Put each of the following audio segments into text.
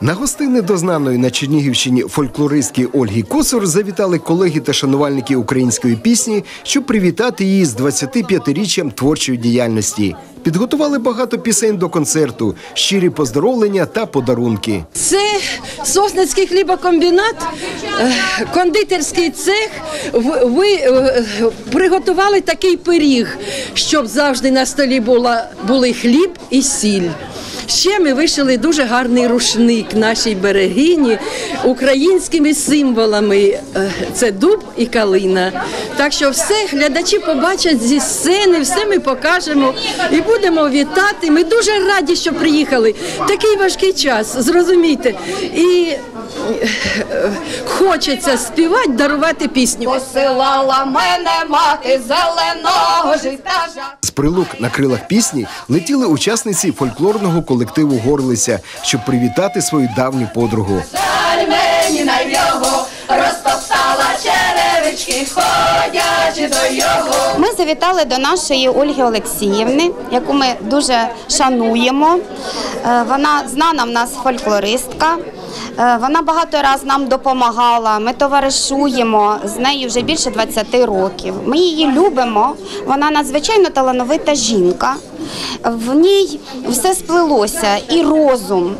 На гостини дознаної на Чернігівщині фольклористки Ольги Коцур завітали колеги та шанувальники української пісні, щоб привітати її з 25-річчям творчої діяльності. Підготували багато пісень до концерту, щирі поздоровлення та подарунки. Це Сосницький хлібокомбінат, кондитерський цех. Ви приготували такий пиріг, щоб завжди на столі були хліб і сіль. Ще ми вишили дуже гарний рушник нашій берегині українськими символами – це дуб і калина. Так що все глядачі побачать зі сцени, все ми покажемо і будемо вітати. Ми дуже раді, що приїхали. Такий важкий час, зрозумійте. І хочеться співати, дарувати пісню. Посилала мене мати зеленого жита. З Прилук на крилах пісні летіли учасниці фольклорного колективу «Горлиця», щоб привітати свою давню подругу. Жаль мені на його, розтоптала черевички, ходячи до його. Ми завітали до нашої Ольги Олексіївни, яку ми дуже шануємо. Вона знана в нас фольклористка. Вона багато раз нам допомагала, ми товаришуємо з нею вже більше 20 років. Ми її любимо, вона надзвичайно талановита жінка. В ній все сплелося – і розум,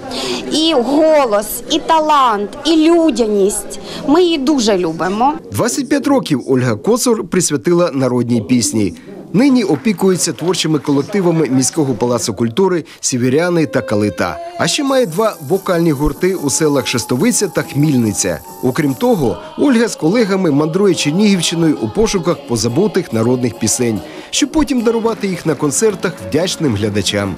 і голос, і талант, і людяність. Ми її дуже любимо. 25 років Ольга Коцур присвятила народній пісні. Нині опікується творчими колективами міського палацу культури «Сіверяни» та «Калита». А ще має два вокальні гурти у селах Шестовиця та Хмільниця. Окрім того, Ольга з колегами мандрує Чернігівщиною у пошуках позабутих народних пісень, щоб потім дарувати їх на концертах вдячним глядачам.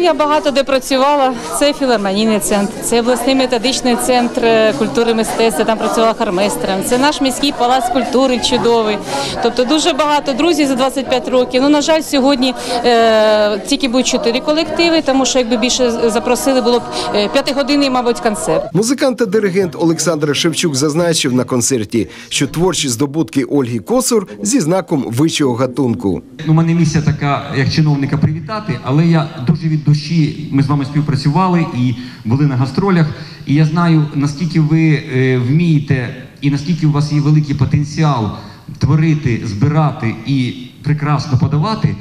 Я багато де працювала, це філармонійний центр, це обласний методичний центр культури і мистецтва, там працювала хормейстером, це наш міський палац культури чудовий. Тобто дуже багато друзів за 25 років. Ну, на жаль, сьогодні тільки будуть 4 колективи, тому що якби більше запросили, було б 5-годинний, мабуть, концерт. Музикант та диригент Олександр Шевчук зазначив на концерті, що творчі здобутки Ольги Коцур зі знаком вищого гатунку. У мене місія така, як чиновника, привітати, але я дуже від душі, ми з вами співпрацювали і були на гастролях, і я знаю, наскільки ви вмієте і наскільки у вас є великий потенціал творити, збирати і прекрасно подавати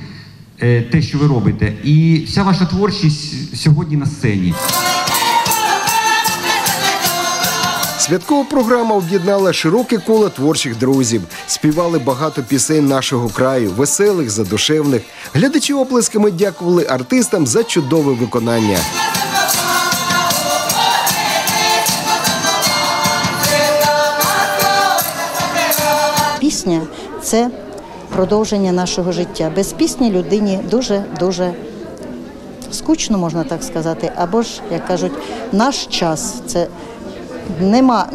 те, що ви робите. І вся ваша творчість сьогодні на сцені. Святкова програма об'єднала широке коло творчих друзів. Співали багато пісень нашого краю, веселих, задушевних. Глядачі оплесками дякували артистам за чудове виконання. Пісня – це продовження нашого життя. Без пісні людині дуже скучно, можна так сказати. Або ж, як кажуть, наш час – це...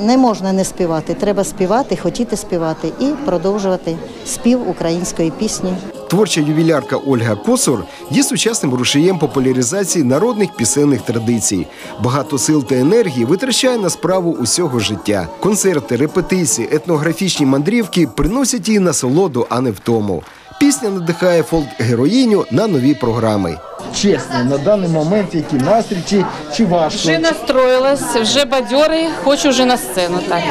Не можна не співати, треба співати, хотіти співати і продовжувати спів української пісні. Творча ювілярка Ольга Коцур є сучасним рушієм популяризації народних пісенних традицій. Багато сил та енергії витрачає на справу усього життя. Концерти, репетиції, етнографічні мандрівки приносять їй насолоду, а не втому. Пісня надихає фолк-героїню на нові програми. Чесно, на даний момент які настрій чи важко? Вже настроїлась, вже бадьорий, хочу вже на сцену. Так.